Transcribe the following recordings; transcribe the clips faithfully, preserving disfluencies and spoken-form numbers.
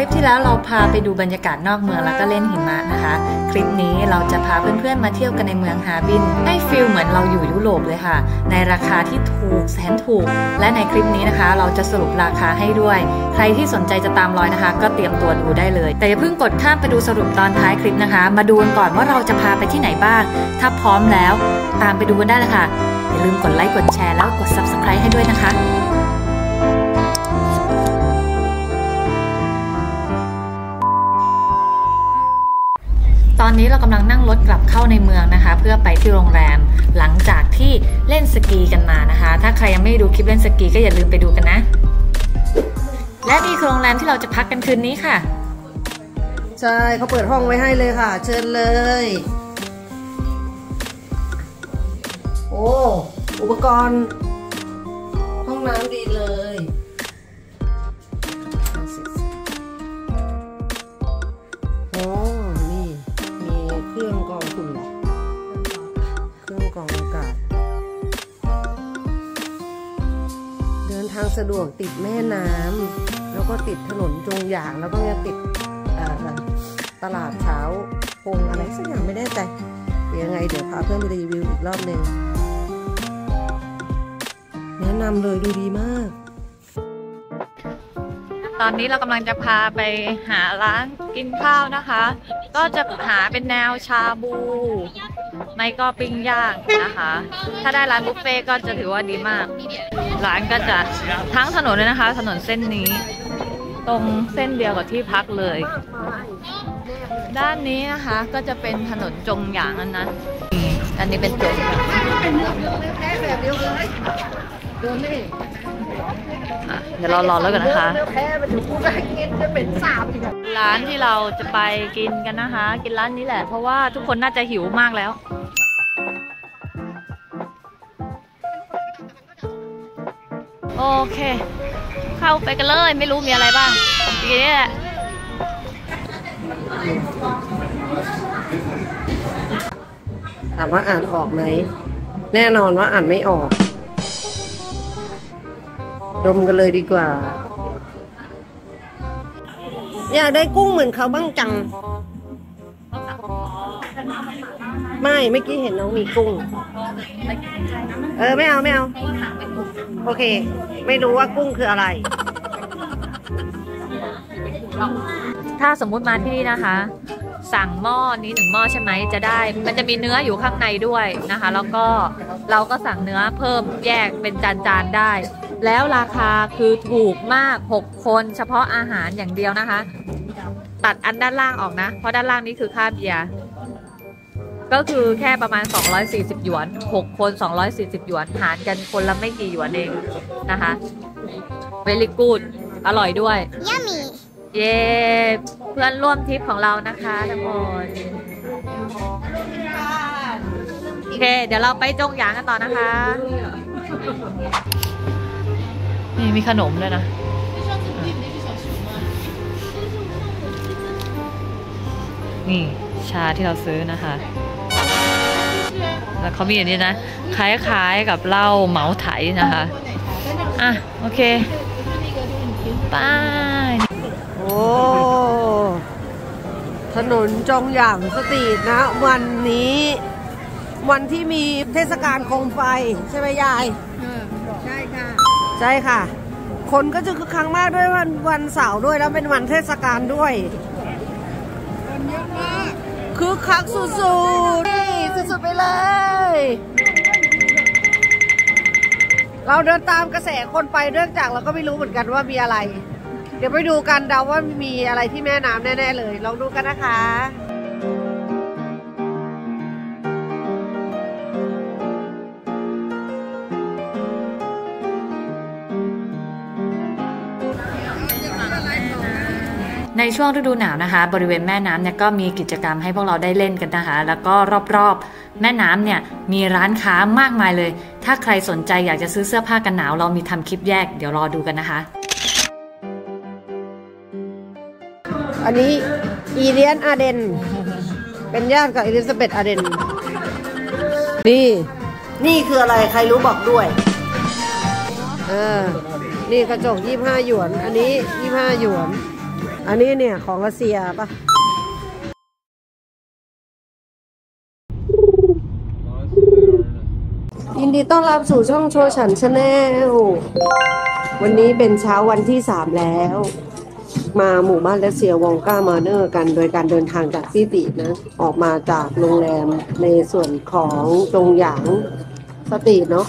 ลิปที่แล้วเราพาไปดูบรรยากาศนอกเมืองแล้วก็เล่นหิมะนะคะคลิปนี้เราจะพาเพื่อนๆมาเที่ยวกันในเมืองฮาร์บินให้ฟีลเหมือนเราอยู่ยุโรปเลยค่ะในราคาที่ถูกแสนถูกและในคลิปนี้นะคะเราจะสรุปราคาให้ด้วยใครที่สนใจจะตามรอยนะคะก็เตรียมตัวดูได้เลยแต่อย่าเพิ่งกดข้ามไปดูสรุปตอนท้ายคลิปนะคะมาดูกันก่อนว่าเราจะพาไปที่ไหนบ้างถ้าพร้อมแล้วตามไปดูกันได้เลยค่ะอย่าลืมกดไลค์กดแชร์แล้วกด ซับสไครบ์ ให้ด้วยนะคะตอนนี้เรากำลังนั่งรถกลับเข้าในเมืองนะคะเพื่อไปที่โรงแรมหลังจากที่เล่นสกีกันมานะคะถ้าใครยังไม่ดูคลิปเล่นสกีก็อย่าลืมไปดูกันนะและนี่คือโรงแรมที่เราจะพักกันคืนนี้ค่ะใช่เขาเปิดห้องไว้ให้เลยค่ะเชิญเลยโอ้อุปกรณ์ห้องน้ำดีเลยโอ้นี่มีเครื่องกรองฝุ่นเครื่องกรองอากาศเดินทางสะดวกติดแม่น้ำแล้วก็ติดถนนจงหยางแล้วก็ยังติดตลาดเช้าพงอะไรสักอย่างไม่แน่ใจเดี๋ยวยังไงเดี๋ยวพาเพื่อนไปรีวิวอีกรอบหนึ่งแนะนำเลยดูดีมากตอนนี้เรากำลังจะพาไปหาร้านกินข้าวนะคะก็จะหาเป็นแนวชาบูไม่ก็ปิ้งย่างนะคะถ้าได้ร้านบุฟเฟ่ก็จะถือว่าดีมากร้านก็จะทั้งถนนเลยนะคะถนนเส้นนี้ตรงเส้นเดียวกับที่พักเลยด้านนี้นะคะก็จะเป็นถนนจงหยางนั้นนะอันนี้เป็นจงเดี๋ยวเรารอแล้วกันนะคะร้านที่เราจะไปกินกันนะคะกินร้านนี้แหละเพราะว่าทุกคนน่าจะหิวมากแล้วโอเคเข้าไปกันเลยไม่รู้มีอะไรบ้างทีนี้ถามว่าอ่านออกไหมแน่นอนว่าอ่านไม่ออกดมกันเลยดีกว่าอยากได้กุ้งเหมือนเขาบ้างจังไม่เมื่อกี้เห็นน้องมีกุ้งเออไม่เอาไม่เอาโอเคไม่รู้ว่ากุ้งคืออะไรถ้าสมมุติมาที่นี่นะคะสั่งหม้อนี้หนึ่งหม้อใช่ไหมจะได้มันจะมีเนื้ออยู่ข้างในด้วยนะคะแล้วก็เราก็สั่งเนื้อเพิ่มแยกเป็นจานๆได้แล้วราคาคือถูกมากหกคนเฉพาะอาหารอย่างเดียวนะคะตัดอันด้านล่างออกนะเพราะด้านล่างนี้คือค่าเบียร์ก็คือแค่ประมาณสองร้อยสี่สิบหยวนหกคนสองร้อยสี่สิบหยวนหารกันคนละไม่กี่หยวนเองนะคะvery goodอร่อยด้วย Yummyเย้เพื่อนร่วมทริปของเรานะคะทุกคนโอเคเดี๋ยวเราไปจงหยางกันต่อนะคะนี่มีขนมด้วยนะนี่ชาที่เราซื้อนะคะแล้วเขามีอย่างนี้นะคล้ายๆกับเหล้าเหมาไถนะคะอ่ะโอเคไปโอ้ถนนจงหยางสตรีทนะวันนี้วันที่มีเทศกาลโคมไฟใช่ไหมยายใช่ค่ะใช่ค่ะคนก็จะคึกคักมากด้วยวันวันเสาร์ด้วยแล้วเป็นวันเทศกาลด้วยคนเยอะมากคึกคักสุดๆนี่สุดๆไปเลยเราเดินตามกระแสคนไปเรื่องจากเราก็ไม่รู้เหมือนกันว่ามีอะไรเดี๋ยวไปดูกันเดาว่ามีอะไรที่แม่น้ำแน่ๆเลยลองดูกันนะคะในช่วงฤดูหนาวนะคะบริเวณแม่น้ำเนี่ยก็มีกิจกรรมให้พวกเราได้เล่นกันนะคะแล้วก็รอบๆแม่น้ำเนี่ยมีร้านค้ามากมายเลยถ้าใครสนใจอยากจะซื้อเสื้อผ้ากันหนาวเรามีทำคลิปแยกเดี๋ยวรอดูกันนะคะอันนี้อีเลียนอาเดนเป็นญาติกับอิลิซาเบธอาเดนนี่นี่คืออะไรใครรู้บอกด้วยเออนี่กระจกยี่สิบห้าหยวนอันนี้ยี่สิบห้าหยวน อันนี้เนี่ยของรัสเซียป่ะยินดีต้อนรับสู่ช่องโชว์ฉันชาแนลวันนี้เป็นเช้าวันที่สามแล้วมาหมู่บ้านรัสเซียวองก้ามาเนอร์กันโดยการเดินทางจากซิตินะออกมาจากโรงแรมในส่วนของจงหยางสตรีทเนาะ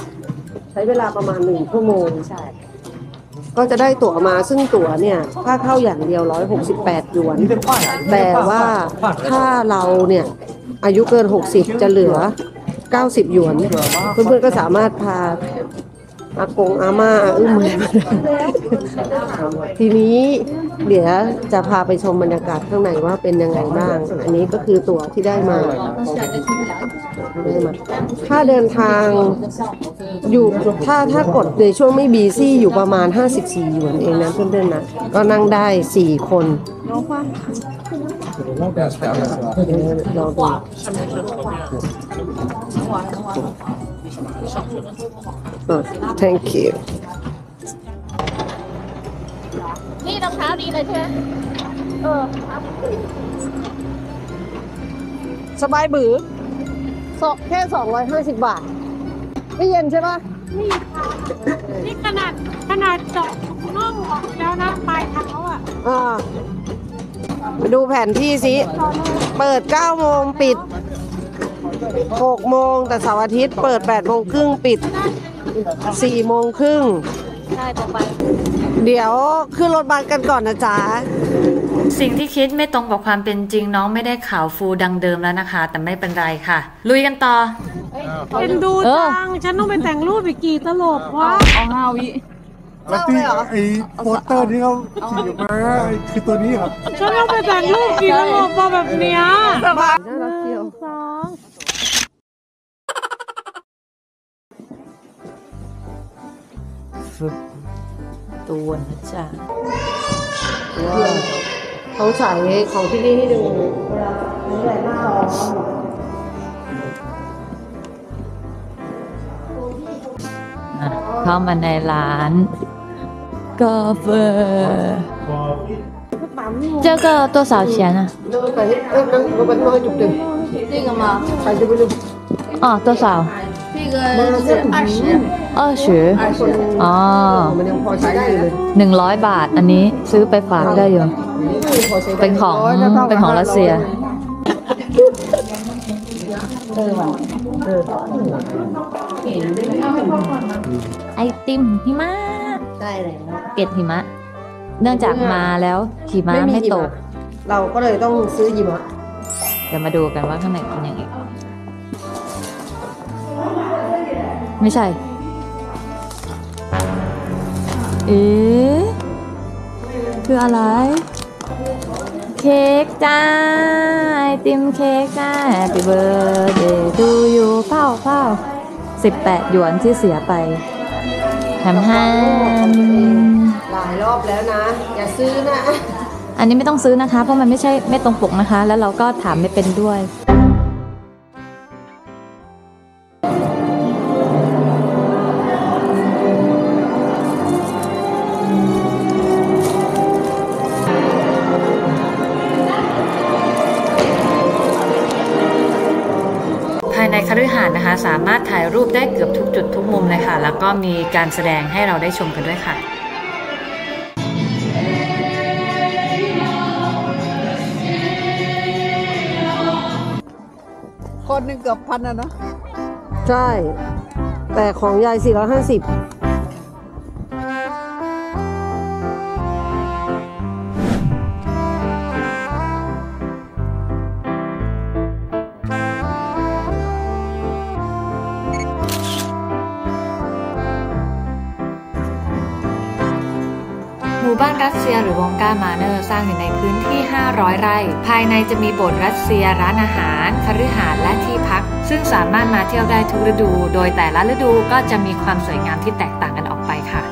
ใช้เวลาประมาณหนึ่งชั่วโมงใช่ก็จะได้ตั๋วมาซึ่งตั๋วเนี่ยค่าเข้าอย่างเดียวหนึ่งร้อยหกสิบแปดหยวนแต่ว่าถ้าเราเนี่ยอายุเกินหกสิบจะเหลือเก้าสิบหยวนเพื่อนๆก็สามารถพาอากงอาม่าอึ้มเลยทีนี้เดี๋ยวจะพาไปชมบรรยากาศข้างในว่าเป็นยังไงบ้างอันนี้ก็คือตั๋วที่ได้มาค่าเดินทางอยู่ถ้าถ้ากดในช่วงไม่บีซี่อยู่ประมาณห้าสิบสี่หยวนเองนะเพื่อนๆนะก็นั่งได้สี่คนลองดูthank you นี่รองเท้าดีเลยใช่ไหมเออสบายบือสอบแค่สองร้อยห้าสิบบาทไม่เย็นใช่ไหมนี่นี่ขนาดขนาดเจาะน่องออกแล้วนะปลายเท้าอ่ะอ่าไปดูแผนที่สิเปิดเก้าโมงปิดหกโมงแต่เสาร์อาทิตย์เปิดแปดโมงครึ่งปิดสี่โมงครึ่งได้ต่อไปเดี๋ยวขึ้นรถบัสกันก่อนนะจ๊ะสิ่งที่คิดไม่ตรงกับความเป็นจริงน้องไม่ได้ขาวฟูดังเดิมแล้วนะคะแต่ไม่เป็นไรค่ะลุยกันต่อเป็นดูจังฉันต้องไปแต่งรูปอีกกี่ตลบวะเอาห้าวิแล้วที่ไอ้โปสเตอร์ที่เขาฉีกมาคือตัวนี้เหรอฉันต้องไปแต่งรูปกี่ตลบวะแบบเนี้ยตัวนะจ๊ะเขาใส่ของที่นี่ให้ดูเวลาใส่มาร้อนเข้ามาในร้านกาแฟเจ้าก็ตัวสาวเชียนอะอ๋อตัวสาวอ้อชื่ออ๋อหนึ่งร้อยบาทอันนี้ซื้อไปฝากได้อยู่เป็นของเป็นของรัสเซียไอติมหิมะใช่เลยเกล็ดหิมะเนื่องจากมาแล้วหิมะไม่ตกเราก็เลยต้องซื้อหิมะเดี๋ยวมาดูกันว่าข้างในเป็นยังไงไม่ใช่เอ๊ะคืออะไรเค้กจ้าไอติมเค้กจ้า Happy Birthday to you เผ่าเผ่าสิบแปดหยวนที่เสียไปแฮมแฮมหลายรอบแล้วนะอย่าซื้อนะอันนี้ไม่ต้องซื้อนะคะเพราะมันไม่ใช่ไม่ตรงปกนะคะแล้วเราก็ถามไม่เป็นด้วยในคฤหาสน์นะคะสามารถถ่ายรูปได้เกือบทุกจุดทุกมุมเลยค่ะแล้วก็มีการแสดงให้เราได้ชมกันด้วยค่ะคนหนึ่งเกือบพันนะเนาะใช่แต่ของยายสี่ร้อยห้าสิบหมู่บ้านรัสเซียหรือวองก้ามาเนอร์สร้างอยู่ในพื้นที่ห้าร้อยไร่ภายในจะมีโบสถ์รัสเซียร้านอาหารคฤหาสน์และที่พักซึ่งสามารถมาเที่ยวได้ทุกฤดูโดยแต่ละฤดูก็จะมีความสวยงามที่แตกต่างกันออกไปค่ะ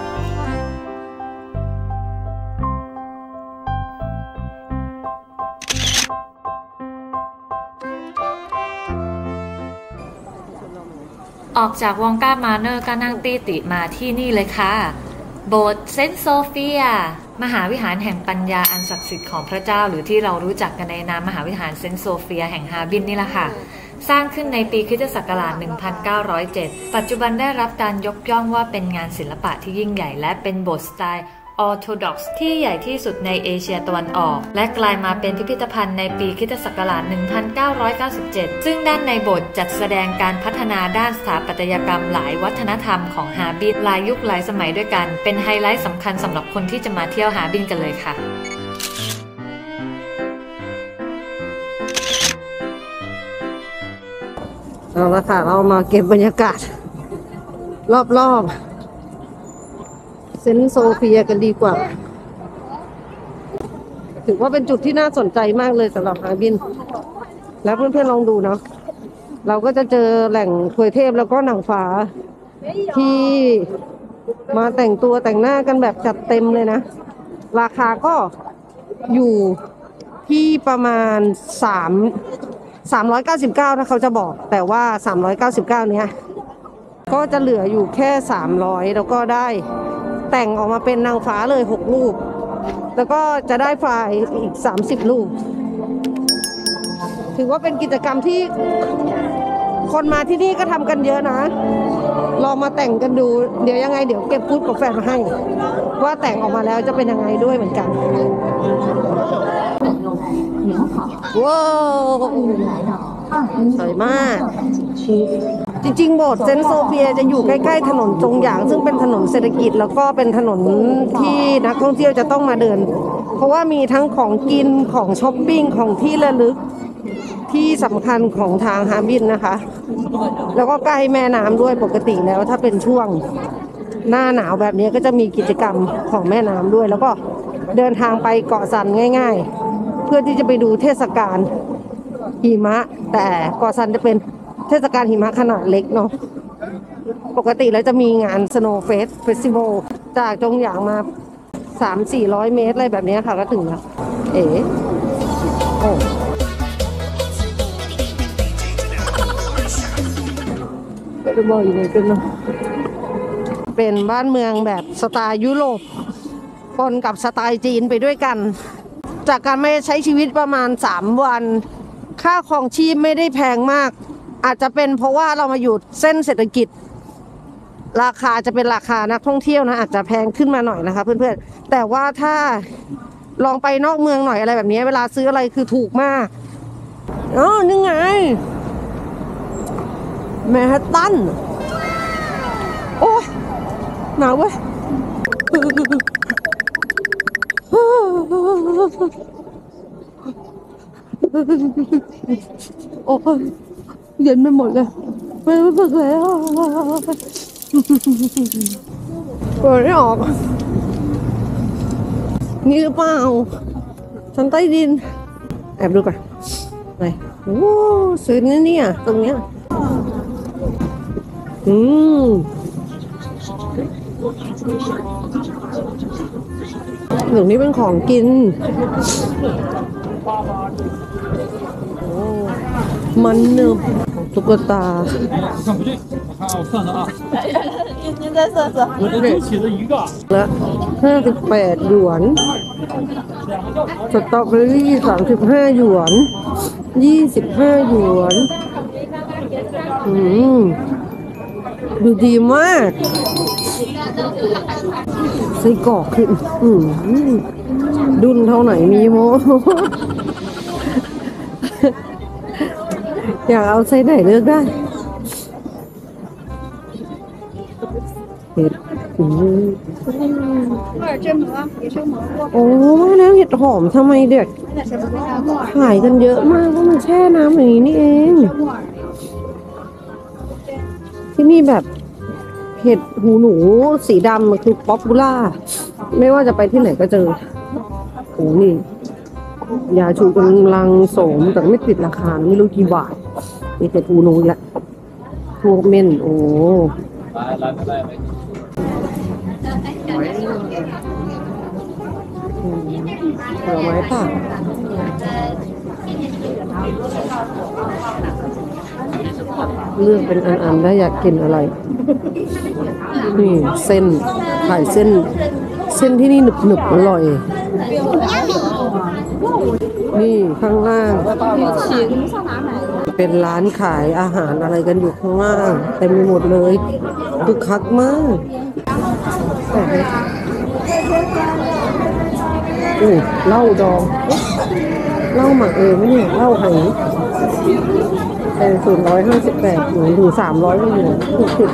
ออกจากวองก้ามาเนอร์ก็นั่งตี้ติมาที่นี่เลยค่ะ โบสถ์เซนต์โซเฟียมหาวิหารแห่งปัญญาอันศักดิ์สิทธิ์ของพระเจ้าหรือที่เรารู้จักกันในนามมหาวิหารเซนต์โซเฟียแห่งฮาร์บินนี่แหละค่ะสร้างขึ้นในปีคริสตศักราช หนึ่งพันเก้าร้อยเจ็ด ปัจจุบันได้รับการยกย่องว่าเป็นงานศิลปะที่ยิ่งใหญ่และเป็นโบสถ์สไตล์ออร์โธดอกซ์ที่ใหญ่ที่สุดในเอเชียตะวันออกและกลายมาเป็นพิพิธภัณฑ์ในปีคริสตศักราช หนึ่งพันเก้าร้อยเก้าสิบเจ็ด ซึ่งด้านในโบสถ์จัดแสดงการพัฒนาด้านสถาปัตยกรรมหลายวัฒนธรรมของฮาร์บินหลายยุคหลายสมัยด้วยกันเป็นไฮไลท์สำคัญสำหรับคนที่จะมาเที่ยวฮาร์บินกันเลยค่ะเอาละค่ะเรามาเก็บบรรยากาศรอบๆเซนต์โซเฟียกันดีกว่าถือว่าเป็นจุดที่น่าสนใจมากเลยสำหรับฮาร์บินแล้วเพื่อนๆลองดูเนาะเราก็จะเจอแหล่งถวยเทพแล้วก็นางฟ้าที่มาแต่งตัวแต่งหน้ากันแบบจัดเต็มเลยนะราคาก็อยู่ที่ประมาณสามร้อยเก้าสิบเก้าถ้าเขาจะบอกแต่ว่าสามร้อยเก้าสิบเก้าเนี้ยก็จะเหลืออยู่แค่สามร้อยแล้วก็ได้แต่งออกมาเป็นนางฟ้าเลยหกรูปแล้วก็จะได้ไฟล์อีกสามสิบรูปถือว่าเป็นกิจกรรมที่คนมาที่นี่ก็ทำกันเยอะนะลองมาแต่งกันดูเดี๋ยวยังไงเดี๋ยวเก็บพูดกับแฟนมาให้ว่าแต่งออกมาแล้วจะเป็นยังไงด้วยเหมือนกันว้าวสวยมากจริงๆโบสถ์เซนต์โซเฟียจะอยู่ใกล้ๆถนนจงหยางซึ่งเป็นถนนเศรษฐกิจแล้วก็เป็นถนนที่นักท่องเที่ยวจะต้องมาเดินเพราะว่ามีทั้งของกินของช้อปปิ้งของที่ระลึกที่สำคัญของทางฮาร์บินนะคะแล้วก็ใกล้แม่น้ำด้วยปกติแล้วถ้าเป็นช่วงหน้าหนาวแบบนี้ก็จะมีกิจกรรมของแม่น้ำด้วยแล้วก็เดินทางไปเกาะซันง่ายๆเพื่อที่จะไปดูเทศกาลหิมะแต่เกาะซันจะเป็นเทศกาลหิมะขนาดเล็กเนาะปกติแล้วจะมีงาน Snow Fest Festival จากจงหยางมา สามถึงสี่ร้อย เมตรอะไรแบบนี้ค่ะก็ถึงแล้วเอ๋โอ้จะบอกอยู่ไหนกันเนาะเป็นบ้านเมืองแบบสไตล์ยุโรปปนกับสไตล์จีนไปด้วยกันจากการไม่ใช้ชีวิตประมาณสามวันค่าครองชีพไม่ได้แพงมากอาจจะเป็นเพราะว่าเรามาอยู่เส้นเศรษฐกิจราคาจะเป็นราคานักท่องเที่ยวนะอาจจะแพงขึ้นมาหน่อยนะคะเพื่อนๆแต่ว่าถ้าลองไปนอกเมืองหน่อยอะไรแบบนี้เวลาซื้ออะไรคือถูกมากอ๋อนี่ไงแมนฮัตตันโอ้หนาวเว้ยโอ้เย็นไปหมดเลยไม่รู้สึกแล้วเปิดไม่ออกนี่หรือเปล่าชั้นใต้ดินแอบดูก่อนไหนโอ้ซื้อนี่เนี่ยตรงเนี้ยอืมหนึ่งนี้เป็นของกินมันเนื้อตุ๊กตาและห้าสิบแปดหยวนสตรอเบอรี่สามสิบห้าหยวนยี่สิบห้าหยวนดูดีมากไส้กรอกขึ้นดุนเท่าไหนมีโมอยากเอาไซส์ไหนเลือกได้เห็ดอืมโอ้ยแล้วเห็ดหอมทำไมเด็กขายกันเยอะมากก็มันแช่น้ำอย่างนี้นี่เองที่นี่แบบเห็ดหูหนูสีดำมันคือป๊อปปูล่าไม่ว่าจะไปที่ไหนก็เจอโอ้นี่ยาชูกำลังโสมแต่ไม่ติดราคาไม่รู้กี่บาทมีแต่ปูนูละพวกเม่นโอ้ผลไม้ป่ะเลือกเป็นอันๆได้อยากกินอะไรนี่เส้น ขายเส้นเส้นที่นี่หนึบหนึบอร่อยนี่ข้างล่างเป็นร้านขายอาหารอะไรกันอยู่ข้างล่างเต็มไปหมดเลยคึกคักมากอู้เหล้าดองเหล้าหมักเองไม่ใช่เหล้าไหเป็นศูนย์ร้อยห้าสิบแปดหยวนถึงสามร้อยหยวนถูกสุด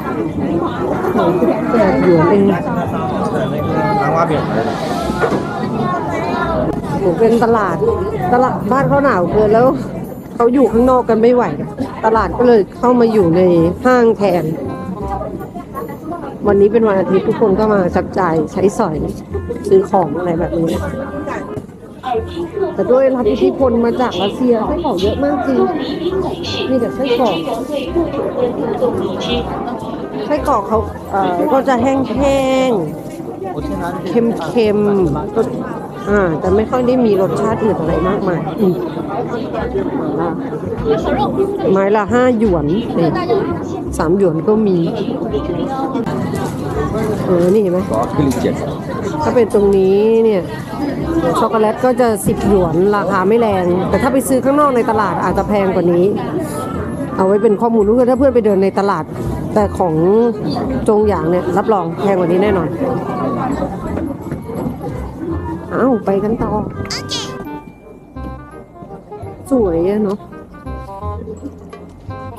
สามสิบแปดหยวนเองเป็นตลาดตลาดบ้านเขาหนาวเกินแล้วเขาอยู่ข้างนอกกันไม่ไหวตลาดก็เลยเข้ามาอยู่ในห้างแทนวันนี้เป็นวันอาทิตย์ทุกคนก็มาจับจ่ายใช้สอยซื้อของอะไรแบบนี้แต่ด้วยรับอิทธิพลมาจากรัสเซียไส้กรอกเยอะมากจริงนี่แต่ไส้กรอกไส้กรอกเขาเอ่อก็จะแห้งๆเค็มๆอ่าแต่ไม่ค่อยได้มีรสชาติอื่นอะไรมากมายไม้ละห้าหยวนสามหยวนก็มีเออนี่เห็นไหมถ้าเป็นตรงนี้เนี่ยช็อกโกแลตก็จะสิบหยวนราคาไม่แรงแต่ถ้าไปซื้อข้างนอกในตลาดอาจจะแพงกว่านี้เอาไว้เป็นข้อมูลรู้กันถ้าเพื่อนไปเดินในตลาดแต่ของจงหยางเนี่ยรับรองแพงกว่านี้แน่นอนเอาไปกันต่อสวยเนาะ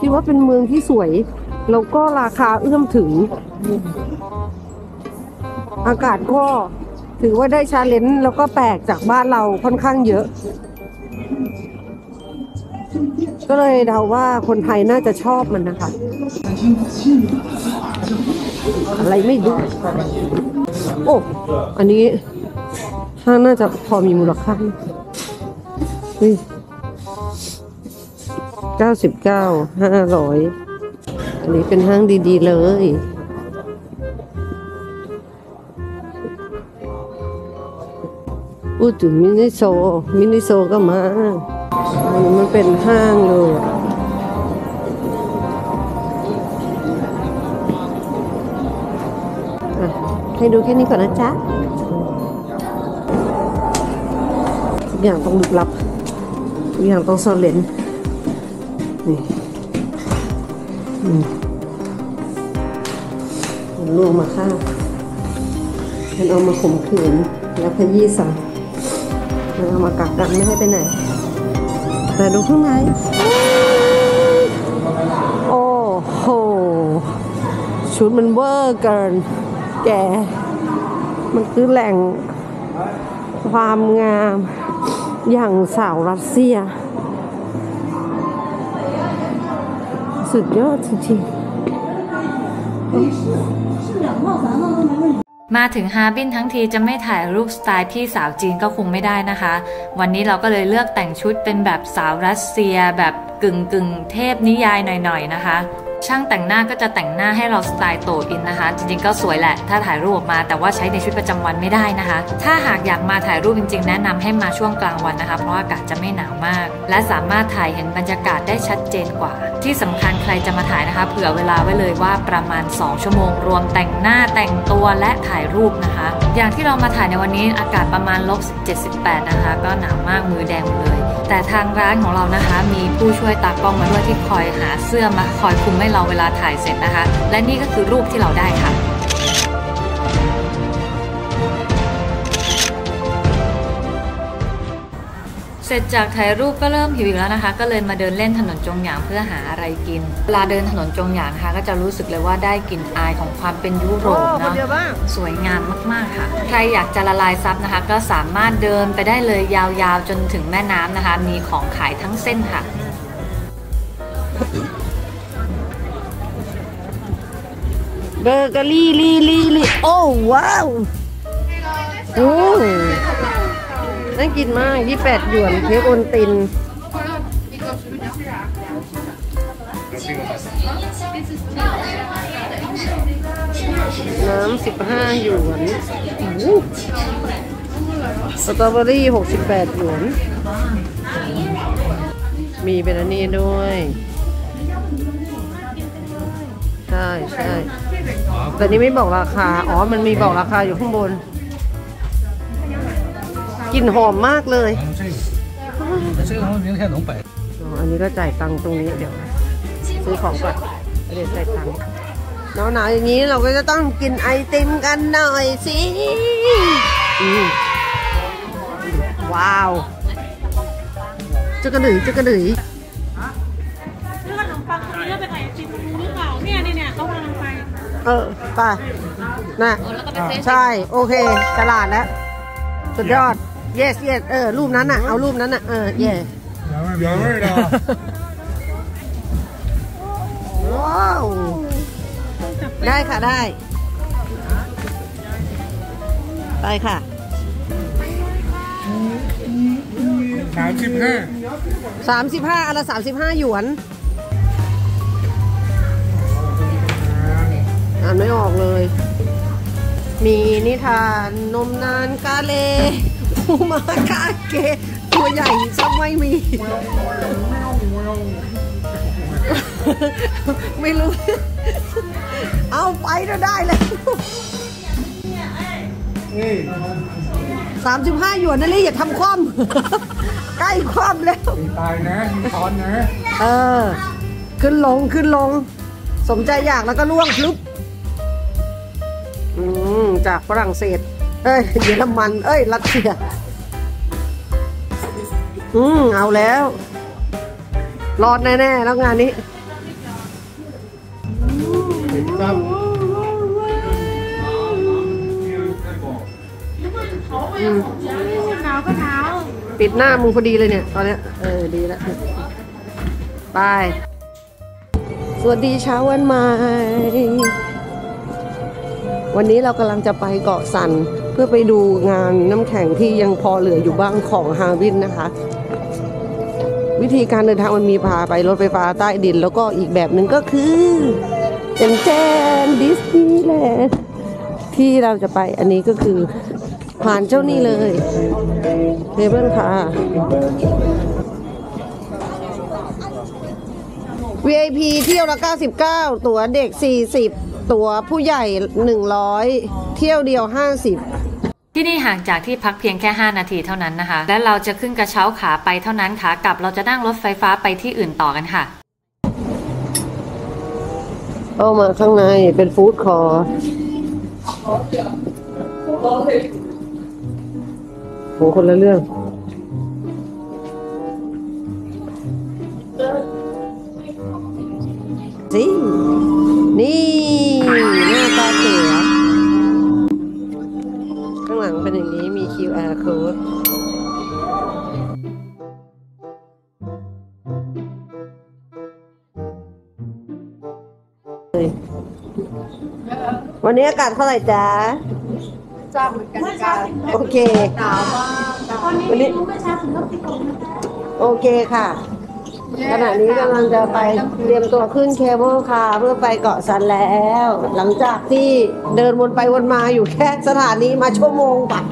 คิดว่าเป็นเมืองที่สวยแล้วก็ราคาเอื้อมถึงอากาศก็ถือว่าได้ชาเลนจ์แล้วก็แปลกจากบ้านเราค่อนข้างเยอะก็เลยเดาว่าคนไทยน่าจะชอบมันนะคะอะไรไม่ดูโอ้อันนี้ถ้าน่าจะพอมีมูลค่าเก้าสิบเก้าห้าร้อยอันนี้เป็นห้างดีๆเลยอู้ถึงมินิโซมินิโซก็มาอันนี้มันเป็นห้างเลยให้ดูแค่นี้ก่อนนะจ๊ะทุกอย่างต้องลึกลับทุกอย่างต้องซ่อนเร้นนี่มันลวงมาฆ่ามันเอามาข่มขืนแล้วขยี้สั่งมันเอามากักกันไม่ให้ไปไหนแต่ดูข้างในโอ้โหชุดมันเวอร์เกินแกมันคือแหล่งความงามอย่างสาวรัสเซียสุดยอดจริงๆมาถึงฮาร์บินทั้งทีจะไม่ถ่ายรูปสไตล์พี่สาวจีนก็คงไม่ได้นะคะวันนี้เราก็เลยเลือกแต่งชุดเป็นแบบสาวรัสเซียแบบกึ่งกึ่งเทพนิยายหน่อยๆนะคะช่างแต่งหน้าก็จะแต่งหน้าให้เราสไตล์โตอินนะคะจริงๆก็สวยแหละถ้าถ่ายรูปออกมาแต่ว่าใช้ในชีวิตประจำวันไม่ได้นะคะถ้าหากอยากมาถ่ายรูปจริงๆแนะนำให้มาช่วงกลางวันนะคะเพราะอากาศจะไม่หนาวมากและสามารถถ่ายเห็นบรรยากาศได้ชัดเจนกว่าที่สำคัญใครจะมาถ่ายนะคะเผื่อเวลาไว้เลยว่าประมาณสองชั่วโมงรวมแต่งหน้าแต่งตัวและถ่ายรูปนะคะอย่างที่เรามาถ่ายในวันนี้อากาศประมาณ ลบสิบเจ็ด สิบแปด นะคะก็หนาวมากมือแดงเลยแต่ทางร้านของเรานะคะมีผู้ช่วยตากล้องมาด้วยที่คอยหาเสื้อมาคอยคุมให้เราเวลาถ่ายเสร็จนะคะและนี่ก็คือรูปที่เราได้ค่ะเสร็จจากถ่ายรูปก็เริ่มหิวอีกแล้วนะคะก็เลยมาเดินเล่นถนนจงหยางเพื่อหาอะไรกินเวลาเดินถนนจงหยางนะคะก็จะรู้สึกเลยว่าได้กลิ่นอายของความเป็นยุโรปเนาะสวยงามมากๆค่ะใครอยากจะละลายซับนะคะก็สามารถเดินไปได้เลยยาวๆจนถึงแม่น้ำนะคะมีของขายทั้งเส้นค่ะเบเกอรี่ลี่ลี่ลี่โอ้ว้าวโอ้น่ากินมากยี่สิบแปดหยวนเค้กโอนตินน้ำสิบห้าหยวนสตรอเบอรี่หกสิบแปดหยวนมีเป็นอันนี้ด้วย ใช่ใช่แต่นี้ไม่บอกราคาอ๋อมันมีบอกราคาอยู่ข้างบนกลิ่นหอมมากเลยอันนี้ก็จ่ายตังค์ตรงนี้เดี๋ยวซื้อของก่อนเดี๋ยวจ่ายตังค์หนาวๆอย่างนี้เราก็จะต้องกินไอติมกันหน่อยสิว้าวจะกระดือจะกระดือเรื่องขนมปังคนนี้เป็นไอติมรู้หรือเปล่าเนี่ยเนี่ยต้องมาลงไปเออไปนะใช่โอเคฉลาดแล้วสุดยอด yes yes เออรูปนั้นน่ะเอารูปนั้นน่ะเออ yes ว้าวได้ค่ะได้ไปค่ะสามสิบห้าสามสิบห้าอะไรสามสิบห้าหยวนอ่านไม่ออกเลยมีนิทานนมนานกาเลอูมากาเกตัวใหญ่ซ้ำไม่มีไม่รู้เอาไปก็ได้เลยสามสิบห้าหยวนนั่นเลยอย่าทำคว่ำใกล้คว่ำแล้วตายนะตอนนะเออขึ้นลงขึ้นลงสมใจอยากแล้วก็ล่วงพลุบจากฝรั่งเศสเอ้ยเยอรมันเอ้ยรัสเซียอืมเอาแล้วรอดแน่ๆแล้วงานนี้ปิดหน้ามึงพอดีเลยเนี่ยตอนนี้เออดีแล้วไปสวัสดีเช้าวันใหม่วันนี้เรากำลังจะไปเกาะสันเพื่อไปดูงานน้ำแข็งที่ยังพอเหลืออยู่บ้างของฮาวินนะคะวิธีการเดินทางมันมีพาไปรถไฟฟ้าใต้ดินแล้วก็อีกแบบหนึ่งก็คือเจนเจนดิสนีย์แลนด์ที่เราจะไปอันนี้ก็คือผ่านเจ้านี่เลยเรเบิลค่ะ วี ไอ พี เที่ยวละเก้าสิบเก้าตั๋วเด็กสี่สิบตั๋วผู้ใหญ่หนึ่งร้อยเที่ยวเดียวห้าสิบที่นี่ห่างจากที่พักเพียงแค่ห้านาทีเท่านั้นนะคะและเราจะขึ้นกระเช้าขาไปเท่านั้นขากลับเราจะนั่งรถไฟฟ้าไปที่อื่นต่อกันค่ะเข้ามาข้างในเป็นฟู้ดคอร์ทโหคนละเรื่องสินี่หน้าตาเก๋เป็นอย่างนี้มี คิว อาร์ code วันนี้อากาศเท่าไหร่จ๊ะจ้าเหมือนกันจ้าโอเคหนาวมากวันนี้โอเคค่ะขณะนี้กำลังจะไปเตรียมตัวขึ้นเคเบิลคาร์เพื่อไปเกาะซันแล้วหลังจากที่เดินวนไปวนมาอยู่แค่สถานีมาชั่วโมงกว่า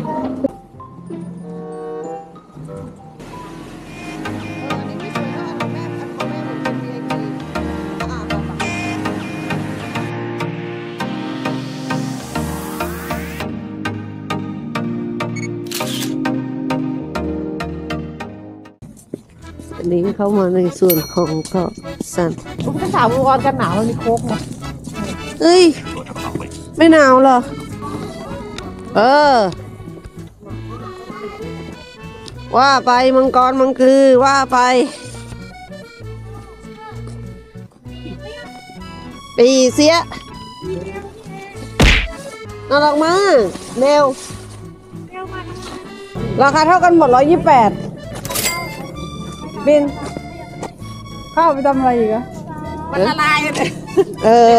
นี้เข้ามาในส่วนของเกาะสันคุณภาษาอุกรกันหนาวมันมีโคกไหมเอ้ยไม่หนาวหรอเออว่าไปมังกรมังคือว่าไปปีเสียน่ารักมากเนวราคาเท่ากันหมดร้อยยี่สิบแปดบินข้าวไปทำอะไรอีกอะมันละลายเลยเออ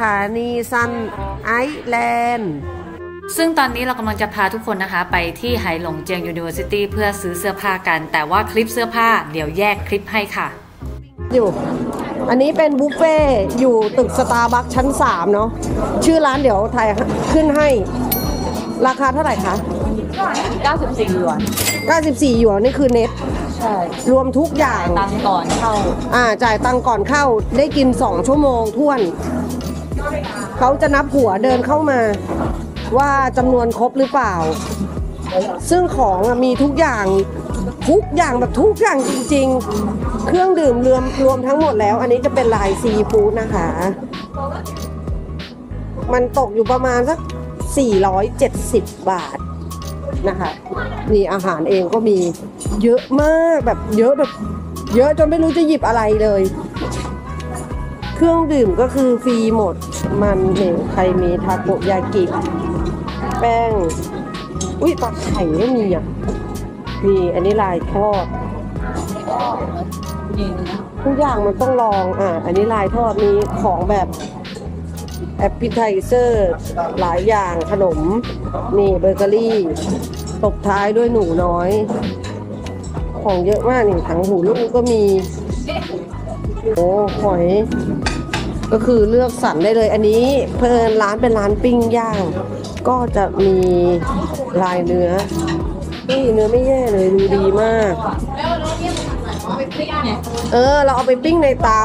ถานีซันไอแลนด์ซึ่งตอนนี้เรากำลังจะพาทุกคนนะคะไปที่ไหหลงเจียง University เพื่อซื้อเสื้อผ้ากันแต่ว่าคลิปเสื้อผ้าเดี๋ยวแยกคลิปให้ค่ะอยู่อันนี้เป็นบุฟเฟ่อยู่ตึกสตาร์บัคชั้นสามเนาะชื่อร้านเดี๋ยวถ่ายขึ้นให้ราคาเท่าไหร่คะเก้าสิบสี่หยวนเก้าสิบสี่หยวนนี่คือเน็ตใช่รวมทุกอย่างตังก่อนเข้าอ่าจ่ายตังก่อนเข้าได้กินสองชั่วโมงท่วนเขาจะนับหัวเดินเข้ามาว่าจำนวนครบหรือเปล่าซึ่งของมีทุกอย่างทุกอย่างแบบทุกอย่างจริงๆเครื่องดื่มรวมรวมทั้งหมดแล้วอันนี้จะเป็นลายซีฟู้ดนะคะมันตกอยู่ประมาณสักสี่ร้อยเจ็ดสิบบาทนะคะมีอาหารเองก็มีเยอะมากแบบเยอะแบบเยอะจนไม่รู้จะหยิบอะไรเลยเครื่องดื่มก็คือฟรีหมดมันเห็นใครมีทาโกยากิแป้งอุ้ยตักไข่ก็มีอ่ะมีอันนี้ลายทอดทุกอย่างมันต้องลองอ่ะอันนี้ลายทอดมีของแบบแอปเปิลไทเซอร์หลายอย่างขนมนี่เบเกอรี่ตบท้ายด้วยหนูน้อยของเยอะมากนี่ถังหูลูกก็มีโอ้หอยก็คือเลือกสั่นได้เลยอันนี้เพิ่นร้านเป็นร้านปิ้งย่างก็จะมีลายเนื้อนี่เนื้อไม่แย่เลยดูดีมากเออเราเอาไปปิ้งในเตา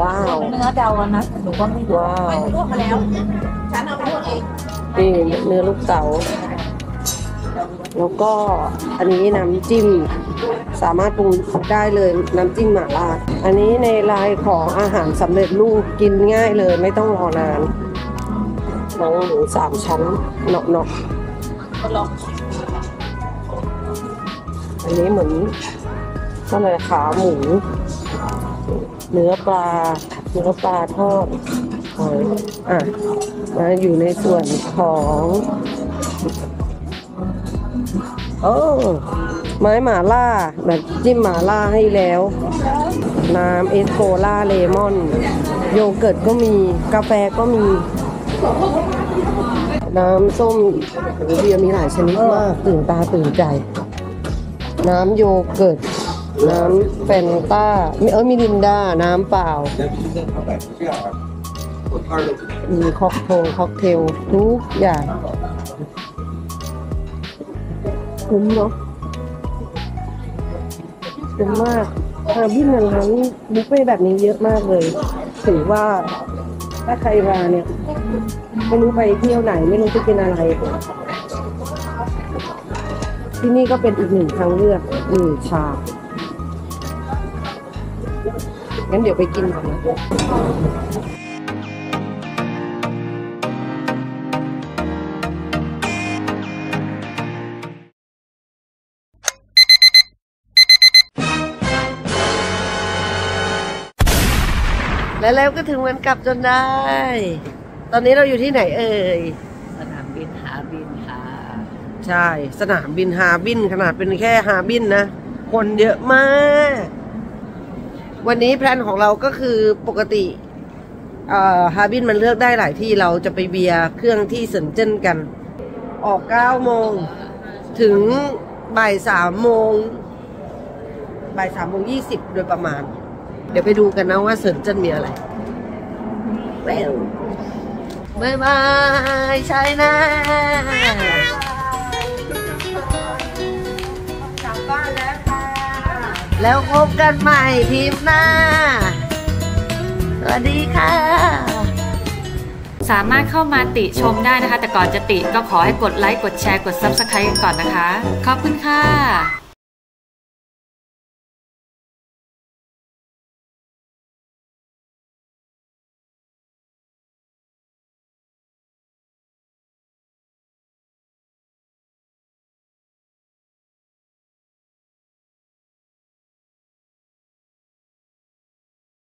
ว้าวเนื้อเดาวันนะหนูก็ไม่ว้าวมาแล้วฉันเอาไปลวกเองนี่เนื้อลูกเต๋าแล้วก็อันนี้น้ำจิ้มสามารถปรุงได้เลยน้ำจิ้มหม่าล่าอันนี้ในลายของอาหารสำเร็จรูปกินง่ายเลยไม่ต้องรอนานน้องหนูสามชั้นหนอกๆอันนี้เหมือนอะไรขาหมูเนื้อปลาเนื้อปลาทอดอ่ะมาอยู่ในส่วนของโอ้ไม้หม่าล่าแบบจิ้มหม่าล่าให้แล้วน้ำเอสโคล่าเลมอนโยเกิร์ตก็มีกาแฟก็มีน้ำส้มเบียร์มีหลายชนิดมากตื่นตาตื่นใจน้ำโยเกิร์ตน้ำแฟนต้าเออมีลินดาน้ำเปล่ามีค็อกเทลค็อกเทลทุกอย่างคุ้มเนาะคุ้มมากอาบินหลังร้านบุฟเฟ่แบบนี้เยอะมากเลยถือว่าถ้าใครมาเนี่ยไม่รู้ไปเที่ยวไหนไม่รู้จะกินอะไรที่นี่ก็เป็นอีกหนึ่งทางเลือกหนึ่งชางั้นเดี๋ยวไปกินก่อนนะและแล้วก็ถึงวันกลับจนได้ ตอนนี้เราอยู่ที่ไหนเอ่ย สนามบินฮาบินค่ะ ใช่ สนามบินฮาบินขนาดเป็นแค่ฮาบินนะ คนเยอะมาก วันนี้แพลนของเราก็คือปกติฮาบินมันเลือกได้หลายที่เราจะไปเบียร์เครื่องที่เซินเจิ้นกัน ออกเก้าโมงถึงบ่ายสามโมง บ่ายสามโมงยี่สิบโดยประมาณเดี๋ยวไปดูกันนะว่าเซินเจิ้นมีอะไรเวลบายบายใช่นะกลับบ้านแล้วค่ะแล้วพบกันใหม่ทีมหน้าสวัสดีค่ะสามารถเข้ามาติชมได้นะคะแต่ก่อนจะติก็ขอให้กดไลค์กดแชร์กด ซับสไครบ์ ก่อนนะคะขอบคุณค่ะ